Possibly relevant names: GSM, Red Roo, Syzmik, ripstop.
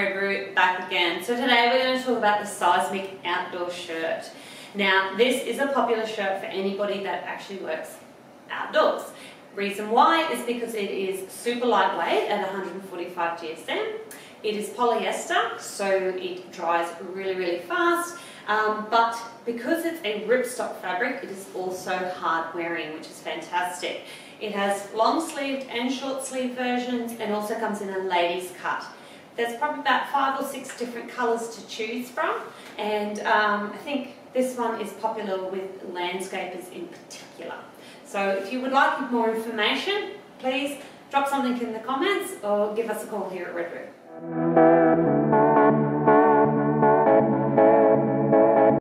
Red Roo back again. So today we're going to talk about the Syzmik outdoor shirt. Now this is a popular shirt for anybody that actually works outdoors. Reason why is because it is super lightweight at 145 GSM. It is polyester, so it dries really, really fast. But because it's a ripstop fabric, it is also hard wearing, which is fantastic. It has long sleeved and short sleeve versions and also comes in a ladies cut. There's probably about 5 or 6 different colours to choose from, and I think this one is popular with landscapers in particular. So if you would like more information, please drop something in the comments or give us a call here at Red Roo.